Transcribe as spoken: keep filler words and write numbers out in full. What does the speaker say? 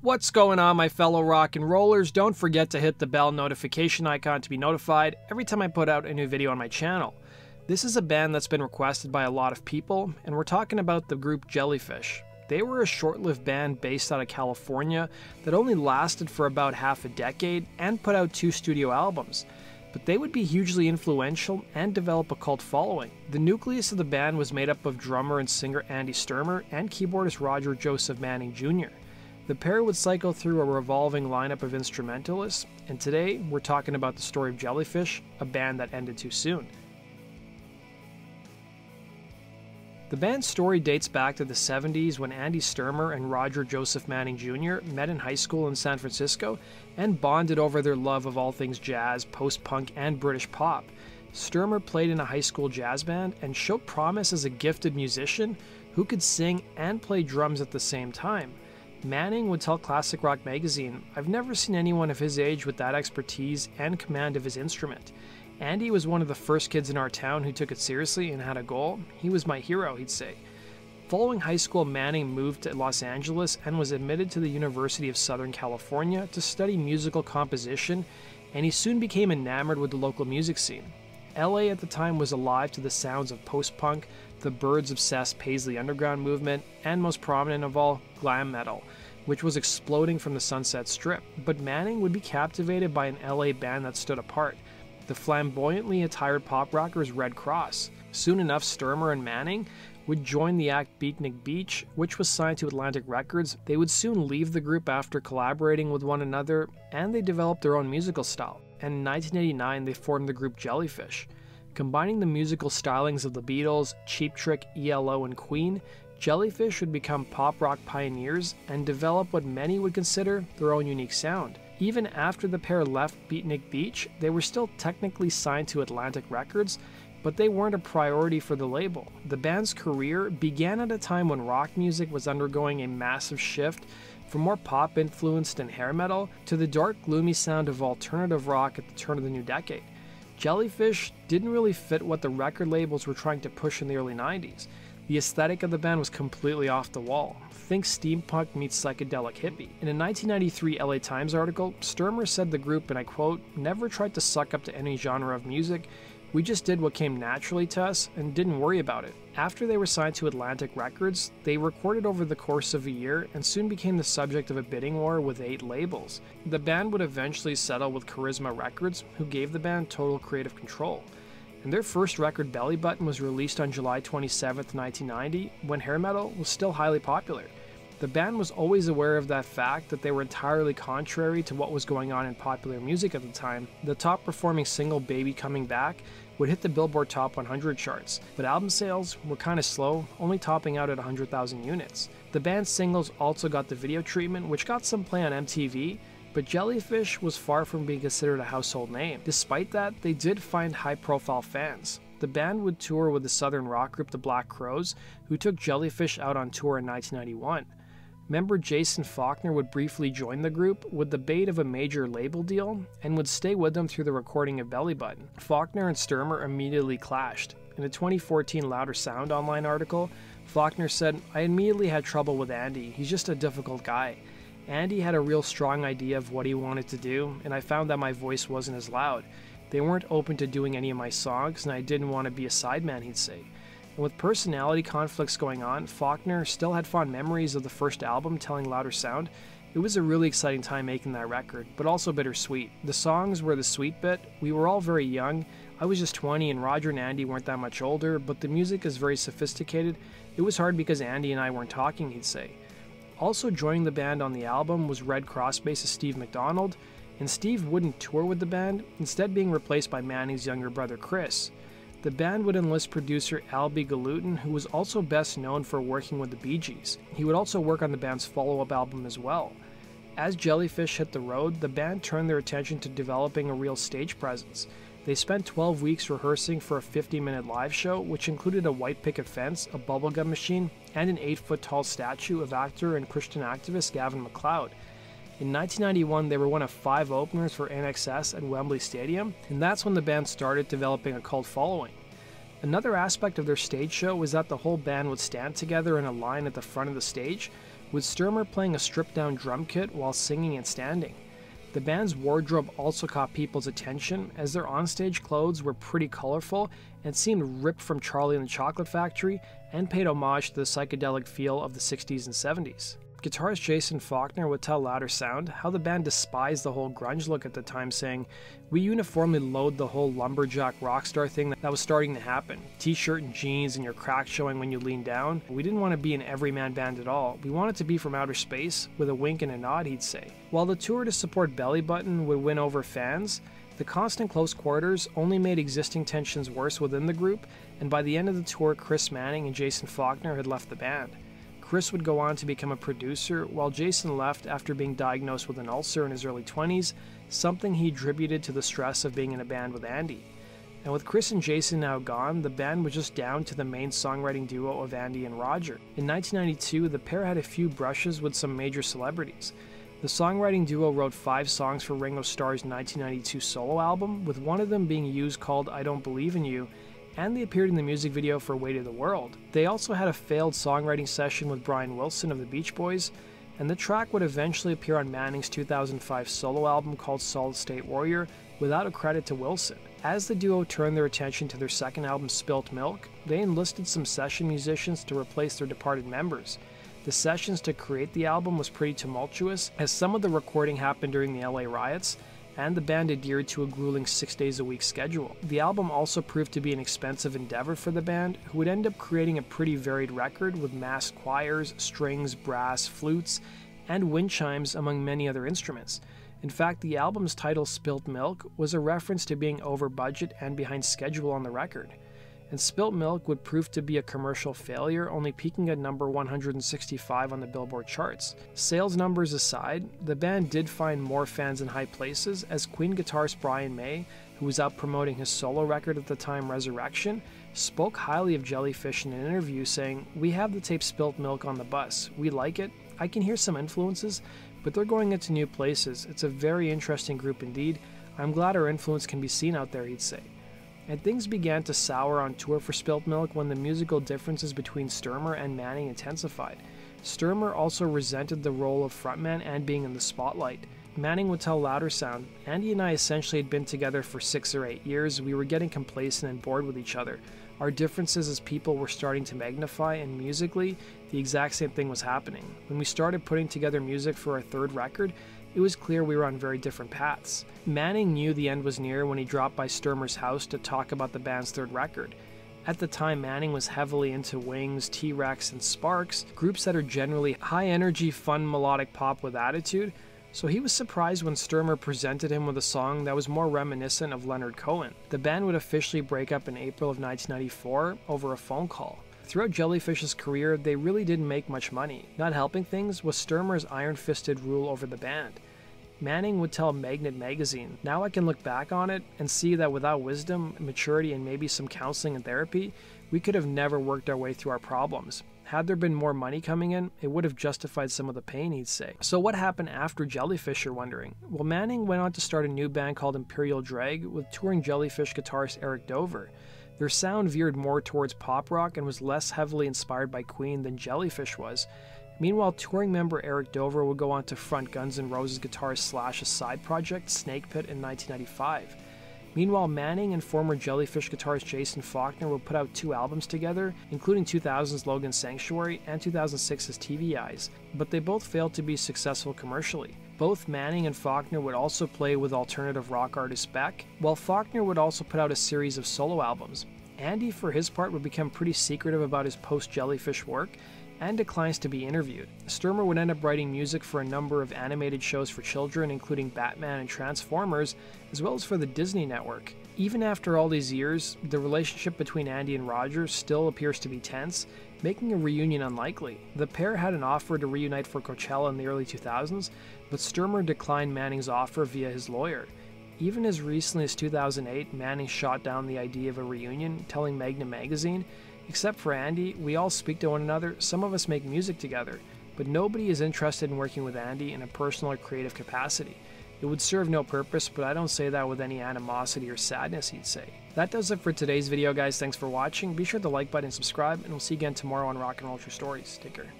What's going on, my fellow rock and rollers? Don't forget to hit the bell notification icon to be notified every time I put out a new video on my channel. This is a band that's been requested by a lot of people, and we're talking about the group Jellyfish. They were a short-lived band based out of California that only lasted for about half a decade and put out two studio albums. But they would be hugely influential and develop a cult following. The nucleus of the band was made up of drummer and singer Andy Sturmer and keyboardist Roger Joseph Manning Junior The pair would cycle through a revolving lineup of instrumentalists, and today we're talking about the story of Jellyfish, a band that ended too soon. The band's story dates back to the seventies when Andy Sturmer and Roger Joseph Manning Junior met in high school in San Francisco and bonded over their love of all things jazz, post-punk, and British pop. Sturmer played in a high school jazz band and showed promise as a gifted musician who could sing and play drums at the same time. Manning would tell Classic Rock magazine, "I've never seen anyone of his age with that expertise and command of his instrument. Andy was one of the first kids in our town who took it seriously and had a goal. He was my hero," he'd say. Following high school, Manning moved to Los Angeles and was admitted to the University of Southern California to study musical composition, and he soon became enamored with the local music scene. L A at the time was alive to the sounds of post-punk, the Byrds-obsessed Paisley Underground movement, and most prominent of all, glam metal, which was exploding from the Sunset Strip. But Manning would be captivated by an L A band that stood apart, the flamboyantly attired pop rockers Red Cross. Soon enough, Sturmer and Manning would join the act Beatnik Beach, which was signed to Atlantic Records. They would soon leave the group after collaborating with one another, and they developed their own musical style. And in nineteen eighty-nine, they formed the group Jellyfish. Combining the musical stylings of the Beatles, Cheap Trick, E L O, and Queen, Jellyfish would become pop rock pioneers and develop what many would consider their own unique sound. Even after the pair left Beatnik Beach, they were still technically signed to Atlantic Records, but they weren't a priority for the label. The band's career began at a time when rock music was undergoing a massive shift from more pop-influenced and hair metal to the dark, gloomy sound of alternative rock at the turn of the new decade. Jellyfish didn't really fit what the record labels were trying to push in the early nineties. The aesthetic of the band was completely off the wall. Think steampunk meets psychedelic hippie. In a nineteen ninety-three L A Times article, Sturmer said the group, and I quote, "never tried to suck up to any genre of music. We just did what came naturally to us and didn't worry about it." After they were signed to Atlantic Records, they recorded over the course of a year and soon became the subject of a bidding war with eight labels. The band would eventually settle with Charisma Records, who gave the band total creative control. And their first record, Belly Button, was released on July twenty-seventh, nineteen ninety, when hair metal was still highly popular. The band was always aware of that fact that they were entirely contrary to what was going on in popular music at the time. The top performing single, Baby Coming Back, would hit the Billboard Top one hundred charts, but album sales were kind of slow, only topping out at one hundred thousand units. The band's singles also got the video treatment, which got some play on M T V, but Jellyfish was far from being considered a household name. Despite that, they did find high-profile fans. The band would tour with the southern rock group the Black Crowes, who took Jellyfish out on tour in nineteen ninety-one. Member Jason Faulkner would briefly join the group with the bait of a major label deal and would stay with them through the recording of Belly Button. Faulkner and Sturmer immediately clashed. In a twenty fourteen Louder Sound online article, Faulkner said, "I immediately had trouble with Andy. He's just a difficult guy. Andy had a real strong idea of what he wanted to do, and I found that my voice wasn't as loud. They weren't open to doing any of my songs, and I didn't want to be a sideman," he'd say. And with personality conflicts going on, Faulkner still had fond memories of the first album, telling Louder Sound, "It was a really exciting time making that record, but also bittersweet. The songs were the sweet bit. We were all very young. I was just twenty and Roger and Andy weren't that much older, but the music is very sophisticated. It was hard because Andy and I weren't talking," he'd say. Also joining the band on the album was Red Cross bassist Steve McDonald, and Steve wouldn't tour with the band, instead being replaced by Manning's younger brother Chris. The band would enlist producer Albie Galutin, who was also best known for working with the Bee Gees. He would also work on the band's follow-up album as well. As Jellyfish hit the road, the band turned their attention to developing a real stage presence. They spent twelve weeks rehearsing for a fifty-minute live show, which included a white picket fence, a bubblegum machine, and an eight-foot-tall statue of actor and Christian activist Gavin MacLeod. In nineteen ninety-one, they were one of five openers for N X S at Wembley Stadium, and that's when the band started developing a cult following. Another aspect of their stage show was that the whole band would stand together in a line at the front of the stage, with Sturmer playing a stripped-down drum kit while singing and standing. The band's wardrobe also caught people's attention, as their onstage clothes were pretty colorful and seemed ripped from Charlie and the Chocolate Factory and paid homage to the psychedelic feel of the sixties and seventies. Guitarist Jason Faulkner would tell Louder Sound how the band despised the whole grunge look at the time, saying, "We uniformly loathed the whole lumberjack rockstar thing that was starting to happen. T-shirt and jeans and your crack showing when you lean down. We didn't want to be an everyman band at all. We wanted to be from outer space," with a wink and a nod, he'd say. While the tour to support Belly Button would win over fans, the constant close quarters only made existing tensions worse within the group, and by the end of the tour, Chris Manning and Jason Faulkner had left the band. Chris would go on to become a producer, while Jason left after being diagnosed with an ulcer in his early twenties, something he attributed to the stress of being in a band with Andy. And with Chris and Jason now gone, the band was just down to the main songwriting duo of Andy and Roger. In nineteen ninety-two, the pair had a few brushes with some major celebrities. The songwriting duo wrote five songs for Ringo Starr's nineteen ninety-two solo album, with one of them being used called "I Don't Believe in You," and they appeared in the music video for Weight of the World. They also had a failed songwriting session with Brian Wilson of the Beach Boys, and the track would eventually appear on Manning's two thousand five solo album called Solid State Warrior, without a credit to Wilson. As the duo turned their attention to their second album, Spilt Milk, they enlisted some session musicians to replace their departed members. The sessions to create the album was pretty tumultuous, as some of the recording happened during the L A riots, and the band adhered to a grueling six days a week schedule. The album also proved to be an expensive endeavor for the band, who would end up creating a pretty varied record with massed choirs, strings, brass, flutes, and wind chimes, among many other instruments. In fact, the album's title, Spilt Milk, was a reference to being over budget and behind schedule on the record. And Spilt Milk would prove to be a commercial failure, only peaking at number one hundred sixty-five on the Billboard charts. Sales numbers aside, the band did find more fans in high places, as Queen guitarist Brian May, who was out promoting his solo record at the time, Resurrection, spoke highly of Jellyfish in an interview, saying, "We have the tape Spilt Milk on the bus. We like it. I can hear some influences, but they're going into new places. It's a very interesting group indeed. I'm glad our influence can be seen out there," he'd say. And things began to sour on tour for Spilt Milk when the musical differences between Sturmer and Manning intensified. Sturmer also resented the role of frontman and being in the spotlight. Manning would tell Louder Sound, "Andy and I essentially had been together for six or eight years. We were getting complacent and bored with each other. Our differences as people were starting to magnify, and musically, the exact same thing was happening. When we started putting together music for our third record, it was clear we were on very different paths." Manning knew the end was near when he dropped by Sturmer's house to talk about the band's third record. At the time, Manning was heavily into Wings, T-Rex, and Sparks, groups that are generally high-energy, fun, melodic pop with attitude, so he was surprised when Sturmer presented him with a song that was more reminiscent of Leonard Cohen. The band would officially break up in April of nineteen ninety-four over a phone call. Throughout Jellyfish's career, they really didn't make much money. Not helping things was Sturmer's iron-fisted rule over the band. Manning would tell Magnet magazine, "Now I can look back on it and see that without wisdom, maturity, and maybe some counseling and therapy, we could have never worked our way through our problems. Had there been more money coming in, it would have justified some of the pain," he'd say. So what happened after Jellyfish, you're wondering? Well, Manning went on to start a new band called Imperial Drag with touring Jellyfish guitarist Eric Dover. Their sound veered more towards pop rock and was less heavily inspired by Queen than Jellyfish was. Meanwhile, touring member Eric Dover would go on to front Guns N' Roses guitarist Slash's side project, Snake Pit, in nineteen ninety-five. Meanwhile, Manning and former Jellyfish guitarist Jason Faulkner would put out two albums together, including two thousand's Logan's Sanctuary and two thousand six's T V Eyes, but they both failed to be successful commercially. Both Manning and Faulkner would also play with alternative rock artist Beck, while Faulkner would also put out a series of solo albums. Andy, for his part, would become pretty secretive about his post-Jellyfish work and declines to be interviewed. Sturmer would end up writing music for a number of animated shows for children, including Batman and Transformers, as well as for the Disney Network. Even after all these years, the relationship between Andy and Roger still appears to be tense, making a reunion unlikely. The pair had an offer to reunite for Coachella in the early two thousands, but Sturmer declined Manning's offer via his lawyer. Even as recently as two thousand eight, Manning shot down the idea of a reunion, telling Magna magazine, "Except for Andy, we all speak to one another, some of us make music together, but nobody is interested in working with Andy in a personal or creative capacity. It would serve no purpose, but I don't say that with any animosity or sadness," he'd say. That does it for today's video, guys. Thanks for watching. Be sure to like button and subscribe, and we'll see you again tomorrow on Rock and Roll True Stories. Take care.